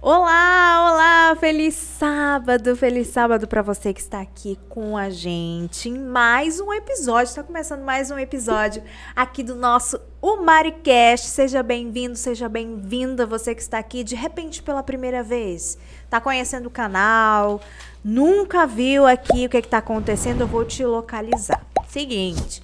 Olá, olá! Feliz sábado para você que está aqui com a gente em mais um episódio. Está começando mais um episódio aqui do nosso Umaricast. Seja bem-vindo, seja bem-vinda você que está aqui de repente pela primeira vez. Está conhecendo o canal, nunca viu aqui o que está acontecendo, eu vou te localizar. Seguinte,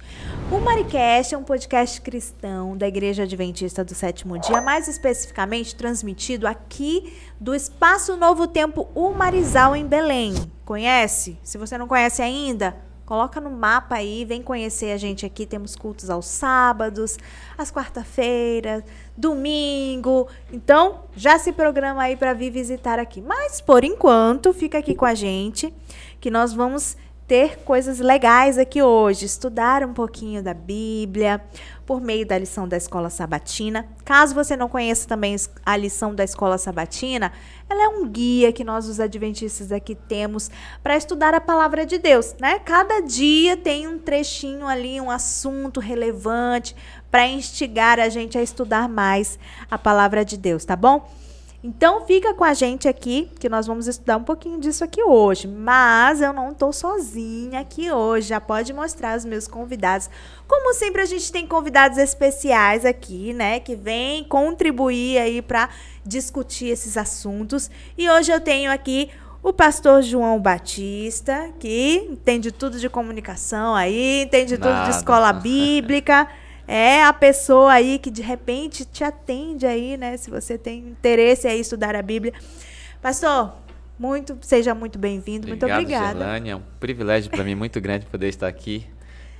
o Umaricast é um podcast cristão da Igreja Adventista do Sétimo Dia, mais especificamente transmitido aqui do Espaço Novo Tempo Umarizal em Belém. Conhece? Se você não conhece ainda, coloca no mapa aí, vem conhecer a gente aqui. Temos cultos aos sábados, às quarta-feiras, domingo. Então, já se programa aí para vir visitar aqui. Mas, por enquanto, fica aqui com a gente que nós vamos ter coisas legais aqui hoje, estudar um pouquinho da Bíblia por meio da lição da Escola Sabatina. Caso você não conheça também a lição da Escola Sabatina, ela é um guia que nós, os adventistas, aqui temos para estudar a Palavra de Deus, né? Cada dia tem um trechinho ali, um assunto relevante para instigar a gente a estudar mais a Palavra de Deus, tá bom? Então, fica com a gente aqui, que nós vamos estudar um pouquinho disso aqui hoje. Mas eu não estou sozinha aqui hoje, já pode mostrar os meus convidados. Como sempre, a gente tem convidados especiais aqui, né? Que vêm contribuir aí para discutir esses assuntos. E hoje eu tenho aqui o pastor João Batista, que entende tudo de comunicação aí, entende tudo de escola bíblica. É a pessoa aí que de repente te atende aí, né? Se você tem interesse aí em estudar a Bíblia. Pastor, seja muito bem-vindo. Muito obrigada. Gerlânia, é um privilégio para mim muito grande poder estar aqui,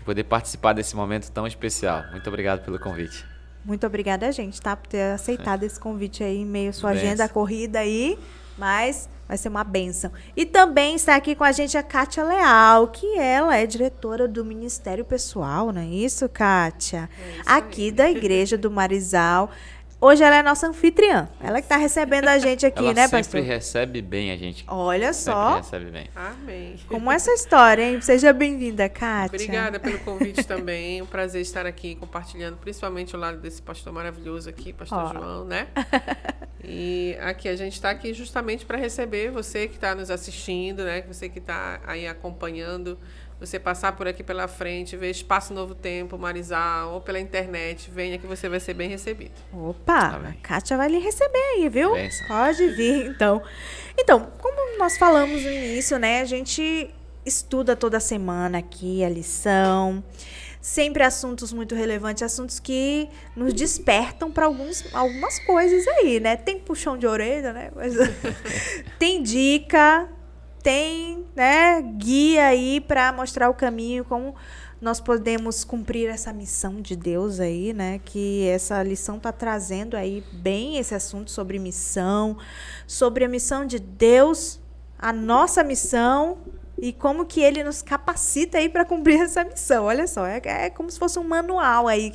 poder participar desse momento tão especial. Muito obrigado pelo convite. Muito obrigada, gente, tá? Por ter aceitado esse convite aí em meio à sua agenda corrida aí. Mas vai ser uma bênção. E também está aqui com a gente a Kátia Leal, que ela é diretora do Ministério Pessoal, não é isso, Kátia? É isso aqui da Igreja do Marizal. Hoje ela é nossa anfitriã. Ela que está recebendo a gente aqui, ela, né, pastor? Ela sempre recebe bem a gente. Olha só. Sempre recebe bem. Amém. Como essa história, hein? Seja bem-vinda, Kátia. Obrigada pelo convite também. É um prazer estar aqui compartilhando, principalmente o lado desse pastor maravilhoso aqui, pastor João, né? E aqui a gente está aqui justamente para receber você que está nos assistindo, né? Você que está aí acompanhando. Você passar por aqui pela frente, ver Espaço Novo Tempo, Marizal, ou pela internet, venha que você vai ser bem recebido. Opa, a Kátia vai lhe receber aí, viu? Benção. Pode vir, então. Então, como nós falamos no início, né? A gente estuda toda semana aqui a lição. Sempre assuntos muito relevantes, assuntos que nos despertam para algumas coisas aí, né? Tem puxão de orelha, né? Mas, tem dica, tem, né, guia aí para mostrar o caminho, como nós podemos cumprir essa missão de Deus aí, né, que essa lição tá trazendo aí bem esse assunto sobre missão, sobre a missão de Deus, a nossa missão e como que ele nos capacita aí para cumprir essa missão. Olha só, é como se fosse um manual aí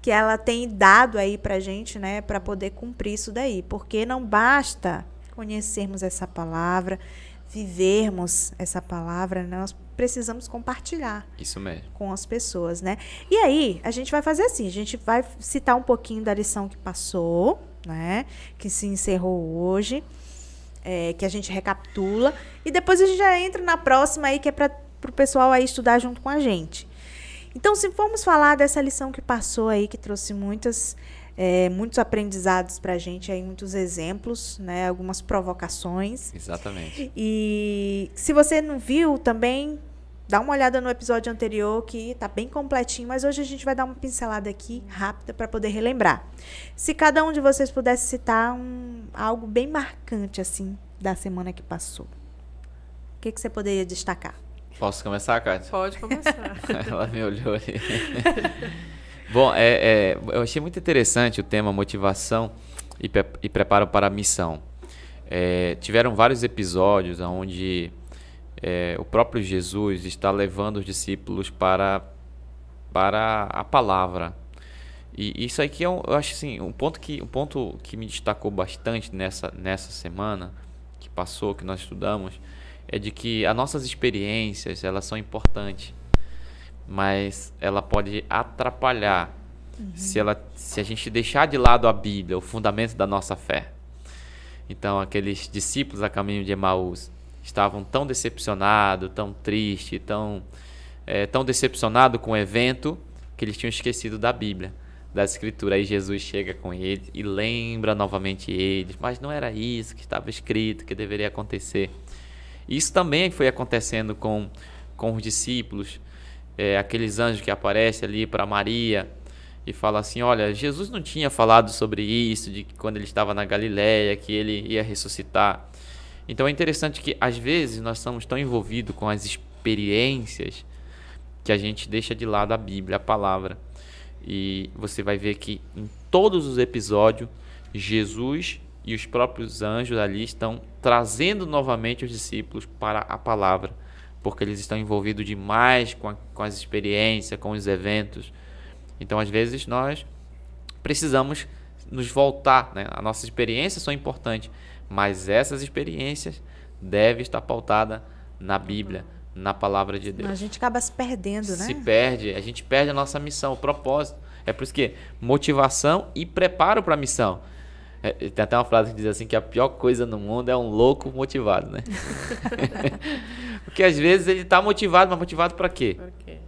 que ela tem dado aí pra gente, né, para poder cumprir isso daí, porque não basta conhecermos essa palavra, vivermos essa palavra, né? Nós precisamos compartilhar isso mesmo com as pessoas, né? E aí, a gente vai fazer assim, a gente vai citar um pouquinho da lição que passou, né? Que se encerrou hoje, que a gente recapitula, e depois a gente já entra na próxima aí, que é para o pessoal aí estudar junto com a gente. Então, se formos falar dessa lição que passou aí, que trouxe muitos aprendizados para a gente, aí, muitos exemplos, né, algumas provocações. Exatamente. E se você não viu também, dá uma olhada no episódio anterior, que está bem completinho, mas hoje a gente vai dar uma pincelada aqui rápida para poder relembrar. Se cada um de vocês pudesse citar algo bem marcante assim da semana que passou, o que você poderia destacar? Posso começar, Kátia? Pode começar. Ela me olhou ali. Bom, eu achei muito interessante o tema motivação e preparo para a missão. Tiveram vários episódios onde o próprio Jesus está levando os discípulos para a palavra. E isso aqui eu acho assim, um ponto que me destacou bastante nessa semana que passou, que nós estudamos, é de que as nossas experiências, elas são importantes, mas ela pode atrapalhar se a gente deixar de lado a Bíblia, o fundamento da nossa fé. Então, aqueles discípulos a caminho de Emaús estavam tão decepcionados, tão tristes, tão decepcionados com o evento, que eles tinham esquecido da Bíblia, da Escritura. Aí Jesus chega com eles e lembra novamente eles, mas não era isso que estava escrito, que deveria acontecer. Isso também foi acontecendo com os discípulos, aqueles anjos que aparecem ali para Maria e fala assim, olha, Jesus não tinha falado sobre isso, de que quando ele estava na Galiléia, que ele ia ressuscitar. Então é interessante que às vezes nós estamos tão envolvidos com as experiências que a gente deixa de lado a Bíblia, a palavra. E você vai ver que em todos os episódios, Jesus e os próprios anjos ali estão trazendo novamente os discípulos para a palavra, porque eles estão envolvidos demais com as experiências, com os eventos. Então, às vezes, nós precisamos nos voltar, né? As nossas experiências são importantes, mas essas experiências devem estar pautadas na Bíblia, na palavra de Deus. A gente acaba se perdendo, né? Se perde, a gente perde a nossa missão, o propósito. É por isso que motivação e preparo para a missão. Tem até uma frase que diz assim, que a pior coisa no mundo é um louco motivado, né? Porque às vezes ele está motivado, mas motivado para quê?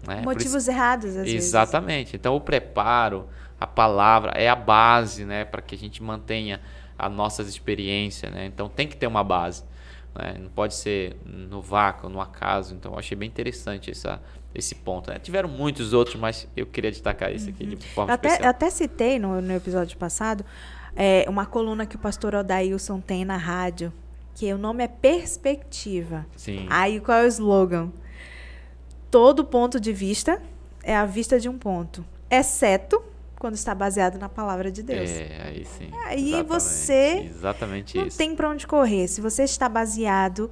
Né? Motivos errados, às vezes. Exatamente. Então o preparo, a palavra é a base, né? Para que a gente mantenha as nossas experiências, né? Então tem que ter uma base, né? Não pode ser no vácuo, no acaso. Então eu achei bem interessante esse ponto, né? Tiveram muitos outros, mas eu queria destacar esse aqui de forma especial. Eu até citei no episódio passado, uma coluna que o pastor Odair Wilson tem na rádio, que o nome é Perspectiva. Sim. Aí qual é o slogan? Todo ponto de vista é a vista de um ponto, exceto quando está baseado na palavra de Deus. Aí sim. Aí exatamente, exatamente não tem para onde correr. Se você está baseado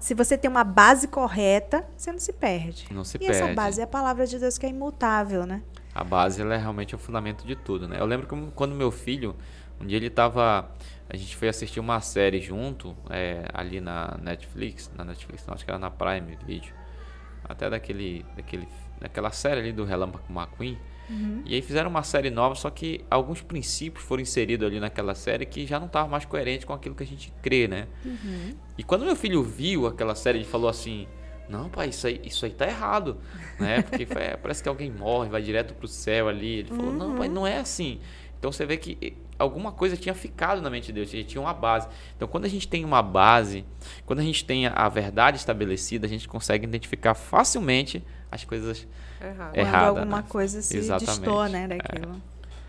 se você tem uma base correta, você não se perde. Não se perde. E essa base é a palavra de Deus, que é imutável, né? A base, ela é realmente o fundamento de tudo, né? Eu lembro que quando meu filho, um dia ele estava... A gente foi assistir uma série junto, ali na Netflix. Na Netflix, não, acho que era na Prime Video. Até daquela série ali do Relâmpago McQueen. E aí fizeram uma série nova, só que alguns princípios foram inseridos ali naquela série que já não estavam mais coerentes com aquilo que a gente crê, né? E quando meu filho viu aquela série, ele falou assim... Não, pai, isso aí tá errado, né? Porque parece que alguém morre, vai direto pro céu ali. Ele falou, não, pai, não é assim. Então você vê que alguma coisa tinha ficado na mente de Deus, tinha uma base. Então quando a gente tem uma base, quando a gente tem a verdade estabelecida, a gente consegue identificar facilmente as coisas erradas. Quando alguma coisa se distor, né, daquilo.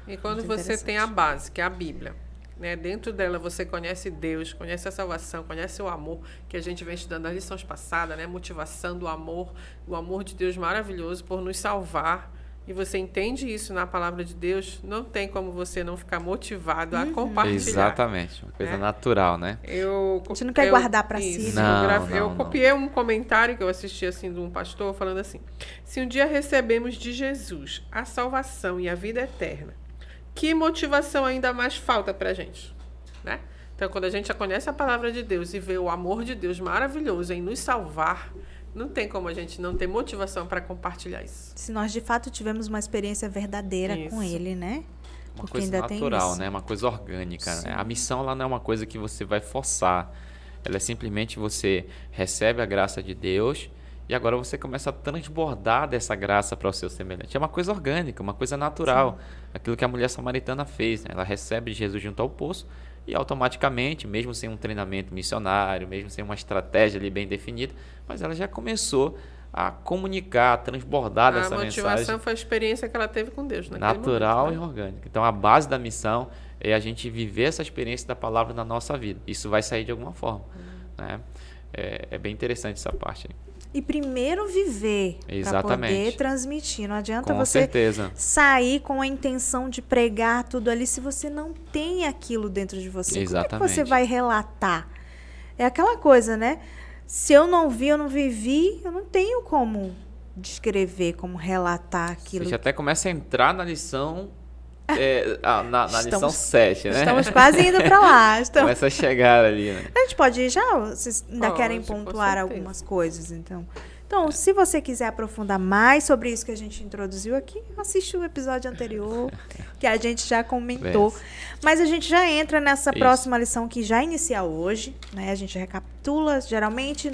E quando você tem a base, que é a Bíblia, né? Dentro dela você conhece Deus, conhece a salvação, conhece o amor, que a gente vem estudando nas lições passadas, né? Motivação do amor, o amor de Deus maravilhoso por nos salvar. E você entende isso na palavra de Deus, não tem como você não ficar motivado a compartilhar. Exatamente, uma coisa natural, né? A gente não quer guardar para si. Eu copiei um comentário que eu assisti assim de um pastor falando assim: se um dia recebemos de Jesus a salvação e a vida eterna, que motivação ainda mais falta para a gente, né? Então, quando a gente já conhece a palavra de Deus e vê o amor de Deus maravilhoso em nos salvar, não tem como a gente não ter motivação para compartilhar isso. Se nós, de fato, tivemos uma experiência verdadeira com Ele, né? Uma coisa natural, né? Uma coisa orgânica, né? A missão, ela não é uma coisa que você vai forçar. Ela é simplesmente você recebe a graça de Deus... E agora você começa a transbordar dessa graça para o seu semelhante. É uma coisa orgânica, uma coisa natural. Sim. Aquilo que a mulher samaritana fez, né? Ela recebe Jesus junto ao poço e automaticamente, mesmo sem um treinamento missionário, mesmo sem uma estratégia ali bem definida, mas ela já começou a comunicar, a transbordar dessa mensagem. A motivação foi a experiência que ela teve com Deus. Natural momento, né? E orgânica. Então a base da missão é a gente viver essa experiência da palavra na nossa vida. Isso vai sair de alguma forma, né? É bem interessante essa parte aí. E primeiro viver para poder transmitir. Não adianta sair com a intenção de pregar tudo ali se você não tem aquilo dentro de você. Exatamente. Como é que você vai relatar? É aquela coisa, né? Se eu não vi, eu não vivi, eu não tenho como descrever, como relatar aquilo. Você até começa a entrar na lição... na lição 7, né? Estamos quase indo para lá. Começa a chegar ali, né? A gente pode ir já? Vocês ainda querem pontuar algumas coisas, então? Então, se você quiser aprofundar mais sobre isso que a gente introduziu aqui, assiste o episódio anterior, que a gente já comentou. Mas a gente já entra nessa próxima lição que já inicia hoje, né? A gente recapitula, geralmente,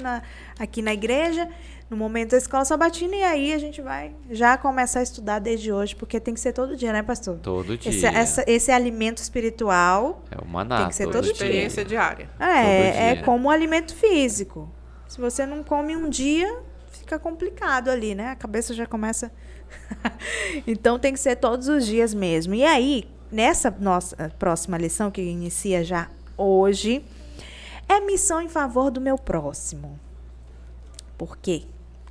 aqui na igreja, no momento da Escola Sabatina, e aí a gente vai já começar a estudar desde hoje, porque tem que ser todo dia, né, pastor? Todo dia. Esse alimento espiritual... É o maná, tem que ser todo dia. Experiência diária. É como o alimento físico. Se você não come um dia... fica complicado ali, né? A cabeça já começa... Então, tem que ser todos os dias mesmo. E aí, nessa nossa próxima lição, que inicia já hoje, é missão em favor do meu próximo. Por quê?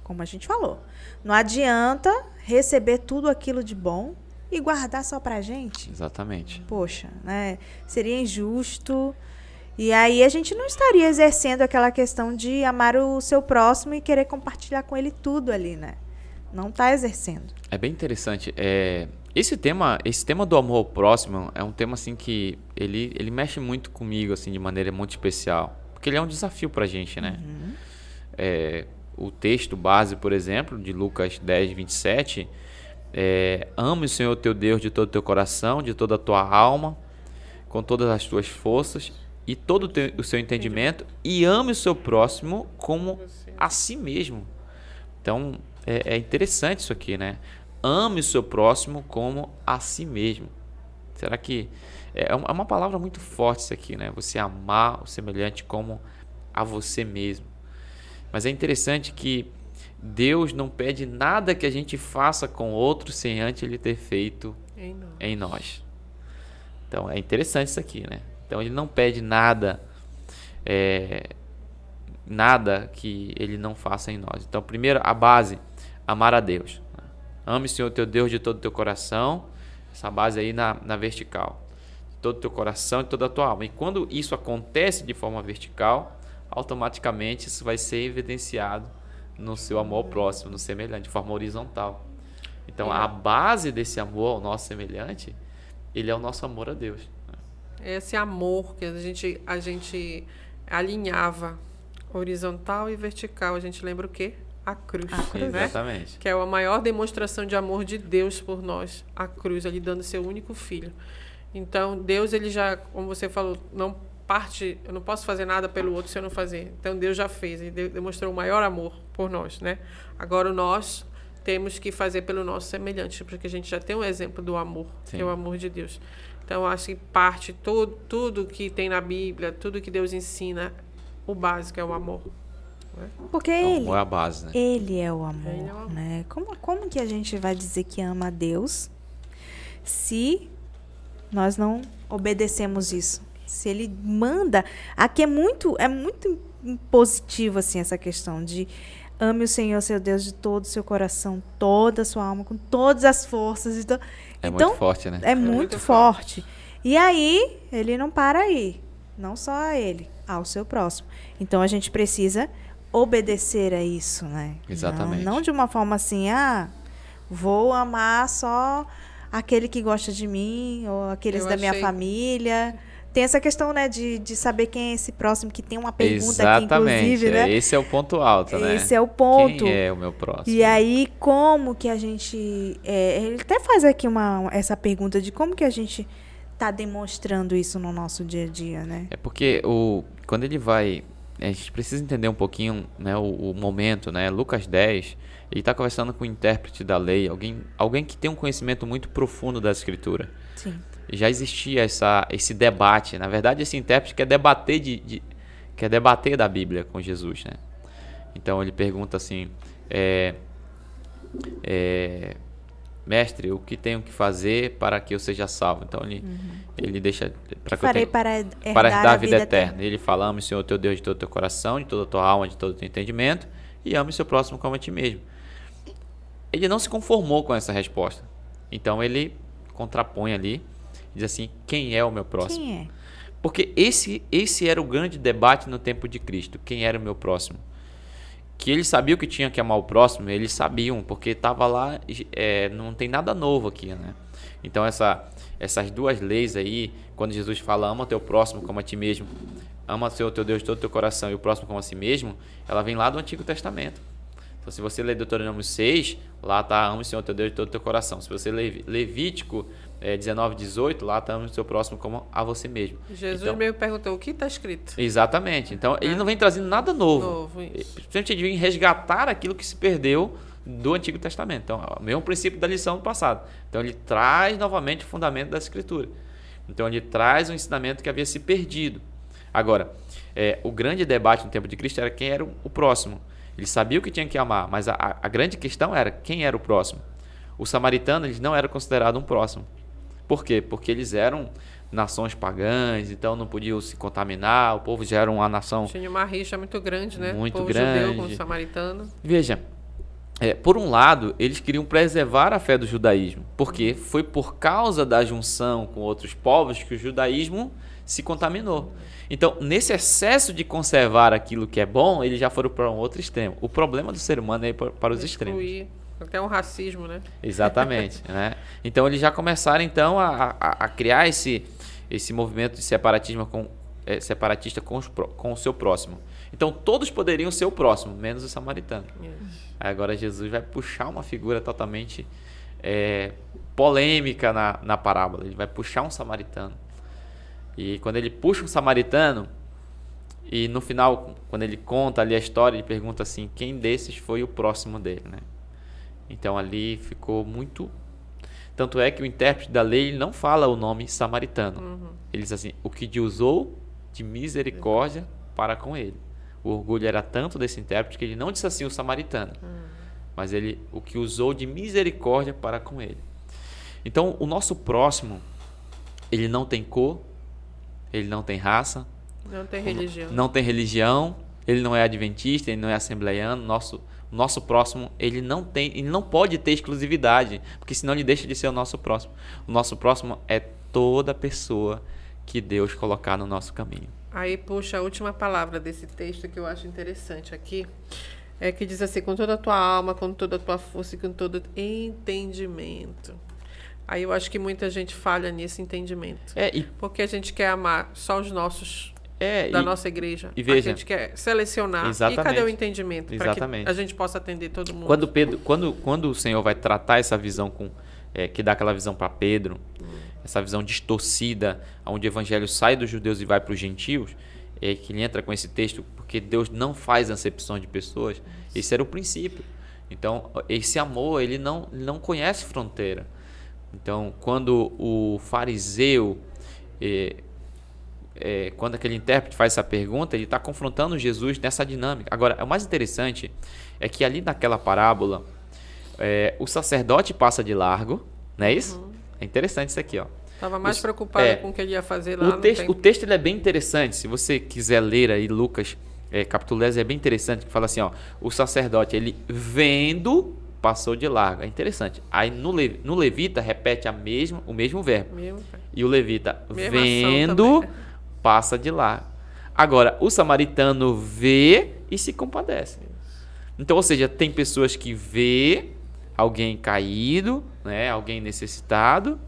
Como a gente falou, não adianta receber tudo aquilo de bom e guardar só pra gente. Exatamente. Poxa, né? Seria injusto... E aí a gente não estaria exercendo aquela questão de amar o seu próximo e querer compartilhar com ele tudo ali, né? Não está exercendo. É bem interessante. Esse tema do amor ao próximo é um tema assim que ele mexe muito comigo assim, de maneira muito especial. Porque ele é um desafio para a gente, né? Uhum. O texto base, por exemplo, de Lucas 10, 27. Ame o Senhor teu Deus de todo o teu coração, de toda a tua alma, com todas as tuas forças... e todo o seu entendimento, e ame o seu próximo como a si mesmo. Então, é interessante isso aqui, né? Ame o seu próximo como a si mesmo. Será que... é uma palavra muito forte isso aqui, né? Você amar o semelhante como a você mesmo. Mas é interessante que Deus não pede nada que a gente faça com outro sem antes ele ter feito em nós. Então, é interessante isso aqui, né? Então, ele não pede nada, nada que ele não faça em nós. Então, primeiro, a base, amar a Deus. Ame o Senhor teu Deus de todo o teu coração, essa base aí na vertical. De todo o teu coração e toda a tua alma. E quando isso acontece de forma vertical, automaticamente isso vai ser evidenciado no seu amor ao próximo, no semelhante, de forma horizontal. Então, a base desse amor ao nosso semelhante, ele é o nosso amor a Deus. Esse amor que a gente alinhava horizontal e vertical, a gente lembra o quê? A cruz. A cruz, né? Exatamente. Que é a maior demonstração de amor de Deus por nós, a cruz, ali dando seu único filho. Então, Deus, ele já, como você falou, eu não posso fazer nada pelo outro se eu não fazer. Então, Deus já fez, ele demonstrou o maior amor por nós, né? Agora, nós temos que fazer pelo nosso semelhante, porque a gente já tem um exemplo do amor, que é o amor de Deus. Então, acho que parte tudo que tem na Bíblia, tudo que Deus ensina, o básico é o amor. Né? Porque ele é a base, né? Ele é o amor. Ele é o amor. Né? Como que a gente vai dizer que ama a Deus se nós não obedecemos isso? Se ele manda... Aqui é muito positivo assim, essa questão de ame o Senhor, seu Deus, de todo o seu coração, toda a sua alma, com todas as forças e tudo. Então, muito forte, né? É muito forte. E aí, ele não para aí. Não só a ele, ao seu próximo. Então, a gente precisa obedecer a isso, né? Exatamente. Não de uma forma assim, vou amar só aquele que gosta de mim, ou aqueles da minha família. Tem essa questão, né, de saber quem é esse próximo, que tem uma pergunta aqui, inclusive, né? Esse é o ponto alto, né? Esse é o ponto. Quem é o meu próximo? E aí, como que a gente... ele até faz aqui essa pergunta de como que a gente está demonstrando isso no nosso dia a dia, né? É porque quando ele vai... A gente precisa entender um pouquinho, né, o momento, né? Lucas 10, ele está conversando com o intérprete da lei, alguém que tem um conhecimento muito profundo da Escritura. Sim. Já existia esse debate. Na verdade, esse intérprete quer debater da Bíblia com Jesus, né? Então, ele pergunta assim, mestre, o que tenho que fazer para que eu seja salvo? Então, ele deixa... Para herdar a vida eterna. Ele fala, ame o Senhor teu Deus de todo o teu coração, de toda a tua alma, de todo o teu entendimento, e ame o seu próximo como a ti mesmo. Ele não se conformou com essa resposta. Então, ele contrapõe ali, diz assim, quem é o meu próximo? Quem é? Porque esse era o grande debate no tempo de Cristo, quem era o meu próximo? Que eles sabiam que tinha que amar o próximo, eles sabiam, porque estava lá, não tem nada novo aqui, né? Então essas duas leis aí, quando Jesus fala, ama teu próximo como a ti mesmo, ama o teu Deus de todo o teu coração e o próximo como a si mesmo, ela vem lá do Antigo Testamento. Então, se você ler Deuteronômio 6, lá está: ama o Senhor teu Deus de todo o teu coração. Se você ler Levítico 19:18, lá está: ama o seu próximo como a você mesmo. Jesus então, meio perguntou o que está escrito. Exatamente. Então, ele não vem trazendo nada novo. Simplesmente ele vem resgatar aquilo que se perdeu do Antigo Testamento. Então, é o mesmo princípio da lição do passado. Então, ele traz novamente o fundamento da Escritura. Então, ele traz um ensinamento que havia se perdido. Agora, o grande debate no tempo de Cristo era quem era o próximo. Ele sabia o que tinha que amar, mas a grande questão era quem era o próximo. O samaritano, eles não eram considerados um próximo. Por quê? Porque eles eram nações pagãs, então não podiam se contaminar, o povo já era uma nação... Tinha uma rixa muito grande, né? Muito grande. O povo judeu com o samaritano. Veja, por um lado, eles queriam preservar a fé do judaísmo, porque foi por causa da junção com outros povos que o judaísmo se contaminou. Então, nesse excesso de conservar aquilo que é bom, eles já foram para um outro extremo. O problema do ser humano é ir para os extremos. Até um racismo, né? Exatamente. Né? Então, eles já começaram então, a criar esse movimento de separatismo separatista com o seu próximo. Então, todos poderiam ser o próximo, menos o samaritano. Agora, Jesus vai puxar uma figura totalmente polêmica na parábola. Ele vai puxar um samaritano. E quando ele puxa um samaritano, e no final, quando ele conta ali a história, ele pergunta assim, quem desses foi o próximo dele, né? Então ali ficou muito... Tanto é que o intérprete da lei não fala o nome samaritano. Ele diz assim, o que usou de misericórdia para com ele. O orgulho era tanto desse intérprete que ele não disse assim o samaritano, mas ele o que usou de misericórdia para com ele. Então o nosso próximo, ele não tem cor, ele não tem raça, não tem religião. Não tem religião, ele não é adventista, ele não é assembleiano, nosso próximo, ele não pode ter exclusividade, porque senão ele deixa de ser o nosso próximo. O nosso próximo é toda pessoa que Deus colocar no nosso caminho. Aí, puxa, a última palavra desse texto que eu acho interessante aqui, é que diz assim, com toda a tua alma, com toda a tua força e com todo entendimento. Aí eu acho que muita gente falha nesse entendimento. Porque a gente quer amar só os nossos, nossa igreja. E veja, a gente quer selecionar. Exatamente. E cadê o entendimento? Exatamente. Para que a gente possa atender todo mundo. Quando o Senhor vai tratar essa visão, que dá aquela visão para Pedro, essa visão distorcida, onde o evangelho sai dos judeus e vai para os gentios, que ele entra com esse texto, porque Deus não faz acepção de pessoas. Esse era o princípio. Então, esse amor, ele não conhece fronteira. Então, quando o fariseu, quando aquele intérprete faz essa pergunta, ele está confrontando Jesus nessa dinâmica. Agora, o mais interessante é que ali naquela parábola, o sacerdote passa de largo, não é isso? É interessante isso aqui, ó. Estava mais preocupado com o que ele ia fazer lá. O texto ele é bem interessante, se você quiser ler aí Lucas, capítulo 10, é bem interessante, que fala assim, ó, o sacerdote, ele vendo... passou de largo. É interessante. Aí no levita repete o mesmo verbo. E o levita, vendo, passa de largo. Agora, o samaritano vê e se compadece. Então, ou seja, tem pessoas que vê alguém caído, né, alguém necessitado,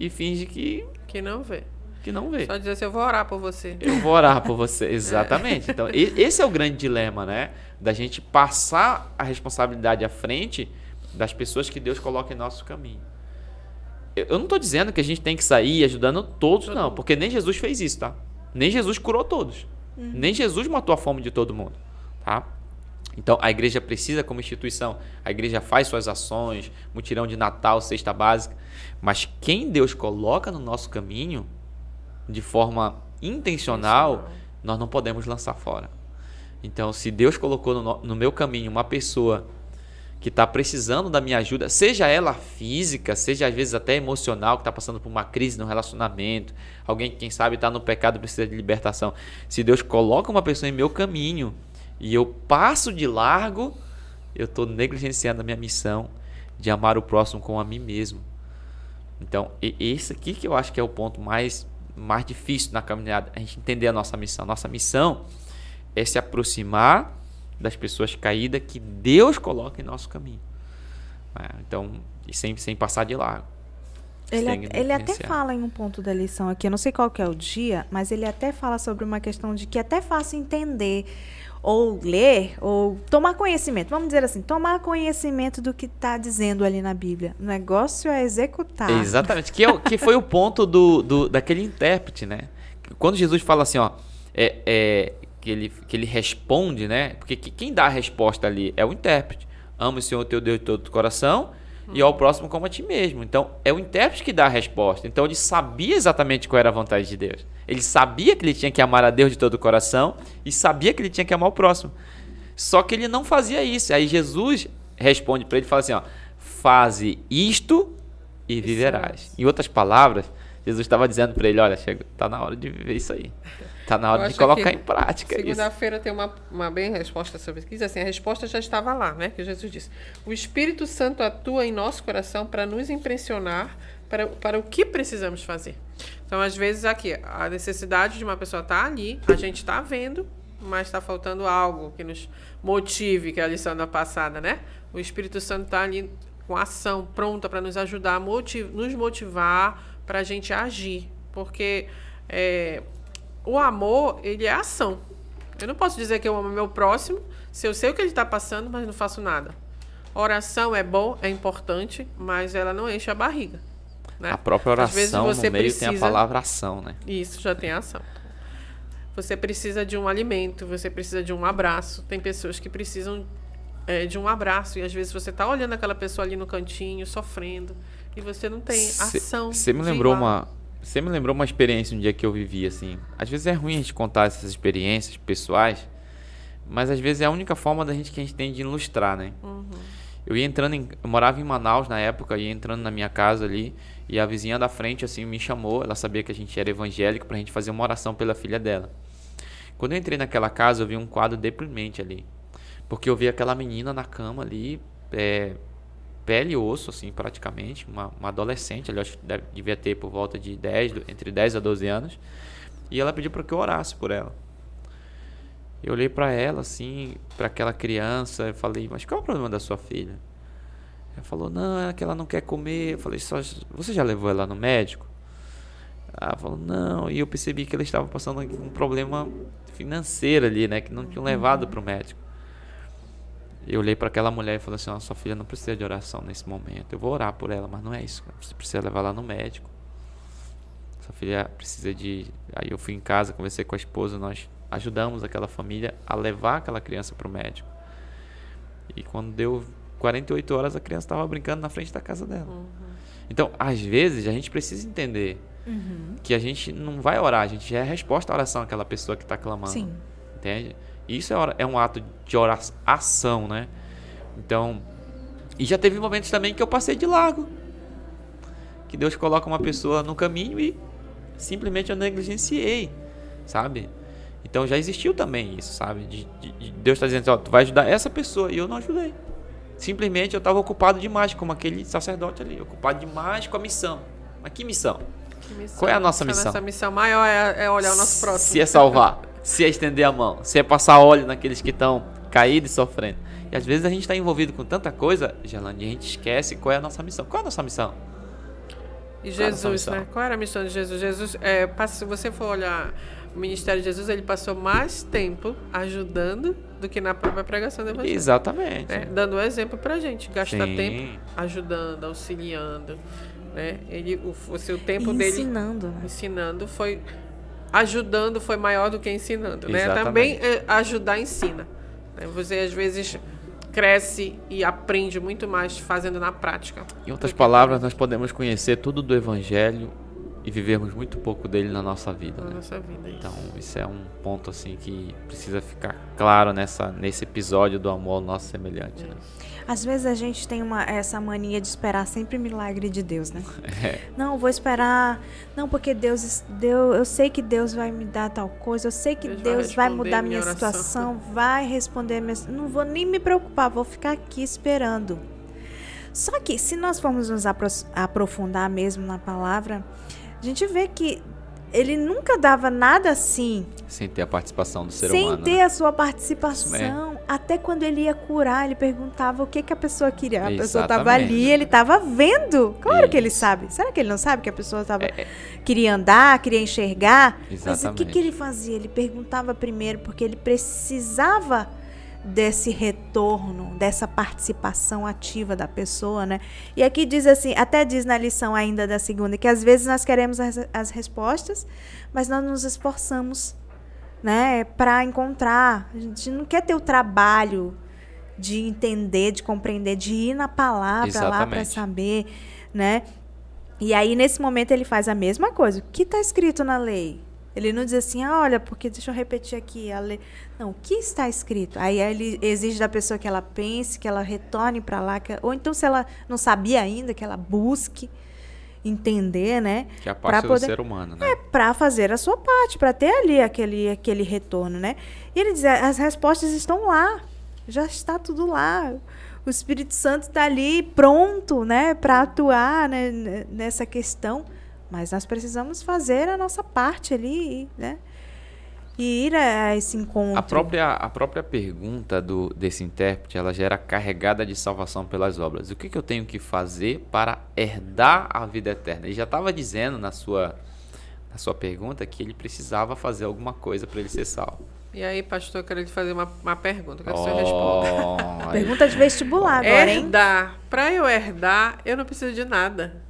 e finge que não vê. Que não vê. Só dizer assim, eu vou orar por você. Eu vou orar por você, exatamente. Então, esse é o grande dilema, né? Da gente passar a responsabilidade à frente das pessoas que Deus coloca em nosso caminho. Eu não estou dizendo que a gente tem que sair ajudando todos, não. Porque nem Jesus fez isso, tá? Nem Jesus curou todos. Nem Jesus matou a fome de todo mundo, tá? Então, a igreja precisa como instituição. A igreja faz suas ações, mutirão de Natal, cesta básica. Mas quem Deus coloca no nosso caminho... de forma intencional, nós não podemos lançar fora. Então, se Deus colocou no meu caminho uma pessoa que está precisando da minha ajuda, seja ela física, seja às vezes até emocional, que está passando por uma crise no relacionamento, alguém que, quem sabe, está no pecado, precisa de libertação. Se Deus coloca uma pessoa em meu caminho e eu passo de largo, eu estou negligenciando a minha missão de amar o próximo como a mim mesmo. Então, esse aqui que eu acho que é o ponto mais difícil na caminhada, a gente entender a nossa missão. Nossa missão é se aproximar das pessoas caídas que Deus coloca em nosso caminho. Então, sem passar de largo. Ele até fala em um ponto da lição aqui, eu não sei qual que é o dia, mas ele até fala sobre uma questão de que é até fácil entender ou ler, ou tomar conhecimento, vamos dizer assim, tomar conhecimento do que está dizendo ali na Bíblia. O negócio é executar. Exatamente, que foi o ponto daquele intérprete, né? Quando Jesus fala assim, ó, que ele responde, né? Porque quem dá a resposta ali é o intérprete. Ama o Senhor teu Deus de todo o coração e ao próximo como a ti mesmo. Então, é o intérprete que dá a resposta. Então, ele sabia exatamente qual era a vontade de Deus. Ele sabia que ele tinha que amar a Deus de todo o coração e sabia que ele tinha que amar o próximo. Só que ele não fazia isso. Aí Jesus responde para ele e fala assim, ó, faze isto e viverás. Em outras palavras, Jesus estava dizendo para ele, olha, chega, tá na hora de viver isso aí. Tá na hora de colocar em prática isso. Segunda-feira tem uma bem resposta sobre isso. Assim, a resposta já estava lá, né? Que Jesus disse. O Espírito Santo atua em nosso coração para nos impressionar para o que precisamos fazer. Então, às vezes, aqui, a necessidade de uma pessoa tá ali, a gente tá vendo, mas tá faltando algo que nos motive, que é a lição da passada, né? O Espírito Santo tá ali com a ação pronta para nos ajudar, nos motivar para a gente agir. Porque... o amor, ele é ação. Eu não posso dizer que eu amo meu próximo se eu sei o que ele está passando, mas não faço nada. Oração é bom, é importante, mas ela não enche a barriga, né? A própria oração, às vezes você precisa... tem a palavra ação, né? Isso, já tem ação. Você precisa de um alimento, você precisa de um abraço. Tem pessoas que precisam de um abraço e às vezes você está olhando aquela pessoa ali no cantinho, sofrendo, e você não tem ação. Você me lembrou uma experiência um dia que eu vivi, assim. Às vezes é ruim a gente contar essas experiências pessoais, mas às vezes é a única forma que a gente tem de ilustrar, né? Uhum. Eu morava em Manaus na época, ia entrando na minha casa ali, e a vizinha da frente, assim, me chamou. Ela sabia que a gente era evangélico, pra gente fazer uma oração pela filha dela. Quando eu entrei naquela casa, eu vi um quadro deprimente ali, porque eu vi aquela menina na cama ali, pele e osso, assim, praticamente, uma adolescente, ela acho que devia ter por volta de entre 10 a 12 anos, e ela pediu para que eu orasse por ela. Eu olhei para ela, assim, para aquela criança, eu falei, mas qual é o problema da sua filha? Ela falou, não, é que ela não quer comer. Eu falei, você já levou ela no médico? Ela falou, não, e eu percebi que ela estava passando um problema financeiro ali, né, que não tinham levado para o médico. Eu olhei para aquela mulher e falei assim, sua filha não precisa de oração nesse momento. Eu vou orar por ela, mas não é isso. Você precisa levar ela no médico. Sua filha precisa de... Aí eu fui em casa, conversei com a esposa, nós ajudamos aquela família a levar aquela criança para o médico. E quando deu 48 horas, a criança estava brincando na frente da casa dela. Uhum. Então, às vezes, a gente precisa entender que a gente não vai orar, a gente já é a resposta à oração daquela pessoa que está clamando. Sim. Entende? Isso é um ato de ação, né? Então, e já teve momentos também que eu passei de largo, que Deus coloca uma pessoa no caminho e simplesmente eu negligenciei, sabe? Então já existiu também isso, sabe? Deus tá dizendo, tu vai ajudar essa pessoa, e eu não ajudei. Simplesmente eu estava ocupado demais, como aquele sacerdote ali, ocupado demais com a missão. Mas que missão? Qual é a nossa missão? Nossa missão maior é olhar o nosso próximo. Se é salvar. Se é estender a mão, se é passar óleo naqueles que estão caídos e sofrendo. E às vezes a gente está envolvido com tanta coisa, Gelane, a gente esquece qual é a nossa missão. Qual é a nossa missão? E Jesus, né? Qual era a missão de Jesus? Jesus, se você for olhar o ministério de Jesus, ele passou mais tempo ajudando do que na própria pregação do Evangelho. Exatamente. Né? Dando um exemplo para a gente. Gastar tempo ajudando, auxiliando. Né? O tempo ensinando, dele... Ensinando foi... Ajudando foi maior do que ensinando, né? Também ajudar ensina. Você às vezes cresce e aprende muito mais fazendo na prática. Em outras palavras, nós podemos conhecer tudo do Evangelho e vivermos muito pouco dele na nossa vida, né? Então isso é um ponto assim que precisa ficar claro nesse episódio do amor ao nosso semelhante, né? Às vezes a gente tem essa mania de esperar sempre milagre de Deus, né? Não, vou esperar, não, porque Deus deu, eu sei que Deus vai me dar tal coisa, eu sei que Deus vai mudar minha situação, vai responder minha... Não vou nem me preocupar, vou ficar aqui esperando. Só que se nós formos nos aprofundar mesmo na palavra, a gente vê que ele nunca dava nada assim. Sem ter a participação do ser humano. Sem ter a sua participação. Até quando ele ia curar, ele perguntava o que, que a pessoa queria. A pessoa estava ali, ele estava vendo. Claro que ele sabe. Será que ele não sabe que a pessoa queria andar, queria enxergar? Exatamente. Mas o que ele fazia? Ele perguntava primeiro, porque ele precisava desse retorno, dessa participação ativa da pessoa, né? E aqui diz assim, até diz na lição ainda da segunda, que às vezes nós queremos as respostas, mas nós nos esforçamos, né, para encontrar. A gente não quer ter o trabalho de entender, de compreender, de ir na palavra. Exatamente. Lá para saber, né? E aí nesse momento ele faz a mesma coisa. O que está escrito na lei? Ele não diz assim, ah, olha, porque deixa eu repetir aqui a lei. Não, o que está escrito? Aí ele exige da pessoa que ela pense, que ela retorne para lá, ou então se ela não sabia ainda, que ela busque entender, né? Que é a parte do ser humano, né? É, para fazer a sua parte, para ter ali aquele retorno, né? E ele diz, as respostas estão lá, já está tudo lá. O Espírito Santo está ali pronto, né, para atuar, né, nessa questão, mas nós precisamos fazer a nossa parte ali, né? E ir a esse encontro. A própria pergunta desse intérprete, ela já era carregada de salvação pelas obras. O que eu tenho que fazer para herdar a vida eterna? Ele já estava dizendo na sua pergunta que ele precisava fazer alguma coisa para ele ser salvo. E aí, pastor, eu quero lhe fazer uma pergunta. Que o senhor responda. Pergunta de vestibular agora, hein? Herdar. Para eu herdar, eu não preciso de nada.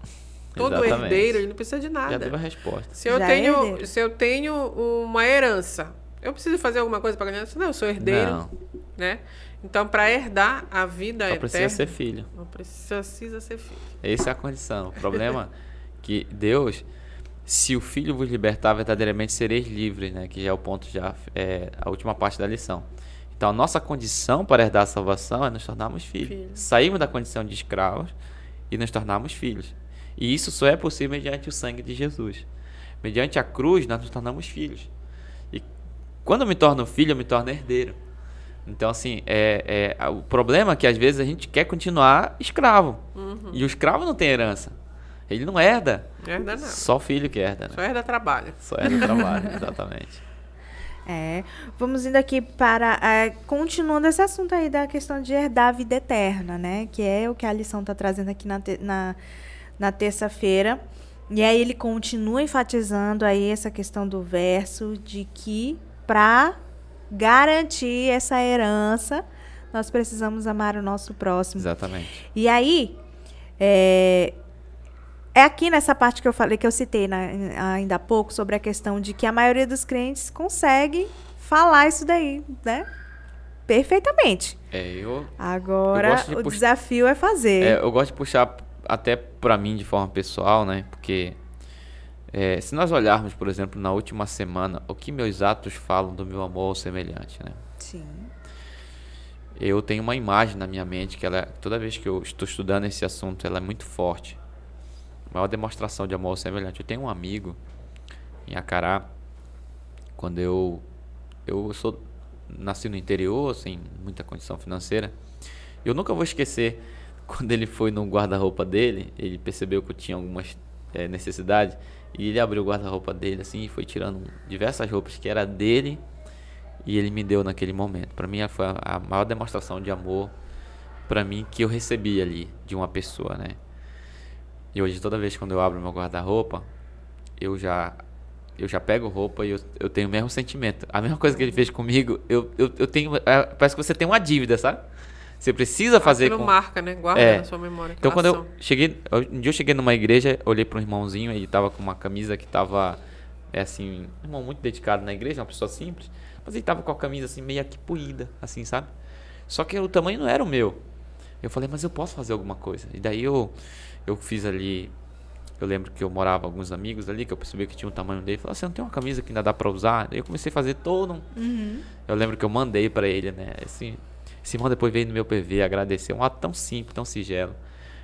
Todo Exatamente. Herdeiro, ele não precisa de nada. Já deu a resposta. Se eu tenho uma herança, eu preciso fazer alguma coisa para ganhar? Não, eu sou herdeiro, não. Né? Então, para herdar a vida eterna... Não precisa ser filho. Essa é a condição. O problema é que Deus, se o filho vos libertar, verdadeiramente sereis livres, né? Que já é o ponto, a última parte da lição. Então, a nossa condição para herdar a salvação é nos tornarmos filhos. Saímos da condição de escravos e nos tornarmos filhos. E isso só é possível mediante o sangue de Jesus. Mediante a cruz, nós nos tornamos filhos. E quando eu me torno filho, eu me torno herdeiro. Então, assim, o problema é que às vezes a gente quer continuar escravo. Uhum. E o escravo não tem herança. Ele não herda. Não herda nada. Só o filho que herda, né? Só herda trabalho. Só herda trabalho, exatamente. Vamos indo aqui para... continuando esse assunto aí da questão de herdar a vida eterna, né? Que é o que a lição está trazendo aqui na terça-feira, e aí ele continua enfatizando aí essa questão do verso de que para garantir essa herança, nós precisamos amar o nosso próximo. Exatamente. E aí, aqui nessa parte que eu falei, que eu citei ainda há pouco, sobre a questão de que a maioria dos crentes consegue falar isso daí, né? Perfeitamente. Agora, o desafio é fazer. Eu gosto de puxar... até para mim, de forma pessoal, né? Porque se nós olharmos, por exemplo, na última semana, o que meus atos falam do meu amor ao semelhante, né? Sim. Eu tenho uma imagem na minha mente que ela, toda vez que eu estou estudando esse assunto, ela é muito forte. A maior demonstração de amor ao semelhante. Eu tenho um amigo em Acará, quando eu sou nasci no interior, sem muita condição financeira, eu nunca vou esquecer. Quando ele foi no guarda-roupa dele, ele percebeu que eu tinha algumas necessidades, e ele abriu o guarda-roupa dele assim e foi tirando diversas roupas que era dele, e ele me deu naquele momento. Para mim foi a maior demonstração de amor para mim que eu recebi ali de uma pessoa, né? E hoje toda vez quando eu abro meu guarda-roupa, eu já pego roupa e eu tenho o mesmo sentimento. A mesma coisa que ele fez comigo, eu tenho, parece que você tem uma dívida, sabe? Você precisa fazer aquilo com... marca, né? Guarda na sua memória. Então, quando eu cheguei numa igreja, olhei para um irmãozinho, ele estava com uma camisa que estava, assim, um irmão muito dedicado na igreja, uma pessoa simples, mas ele estava com a camisa, assim, meio que poída, assim, sabe? Só que o tamanho não era o meu. Eu falei, mas eu posso fazer alguma coisa. E daí eu fiz ali, eu lembro que eu morava com alguns amigos ali, que eu percebi que tinha um tamanho dele, falei, você não tem uma camisa que ainda dá para usar? Daí eu comecei a fazer todo um... Uhum. Eu lembro que eu mandei para ele, né, assim... Esse irmão depois veio no meu PV agradecer. Um ato tão simples, tão singelo.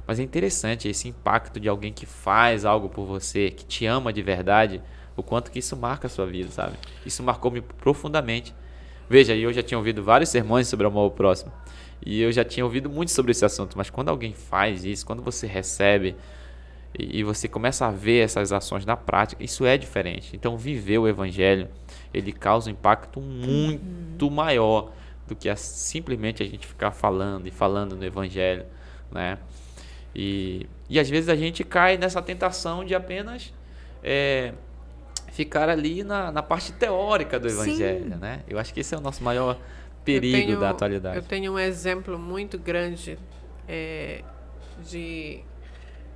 Mas é interessante esse impacto de alguém que faz algo por você, que te ama de verdade, o quanto que isso marca a sua vida, sabe? Isso marcou-me profundamente. Veja, eu já tinha ouvido vários sermões sobre o amor ao próximo. E eu já tinha ouvido muito sobre esse assunto. Mas quando alguém faz isso, quando você recebe e você começa a ver essas ações na prática, isso é diferente. Então, viver o evangelho, ele causa um impacto muito maior do que simplesmente a gente ficar falando e falando no Evangelho, né? E às vezes a gente cai nessa tentação de apenas ficar ali na parte teórica do Evangelho, sim, né? Eu acho que esse é o nosso maior perigo da atualidade. Eu tenho um exemplo muito grande de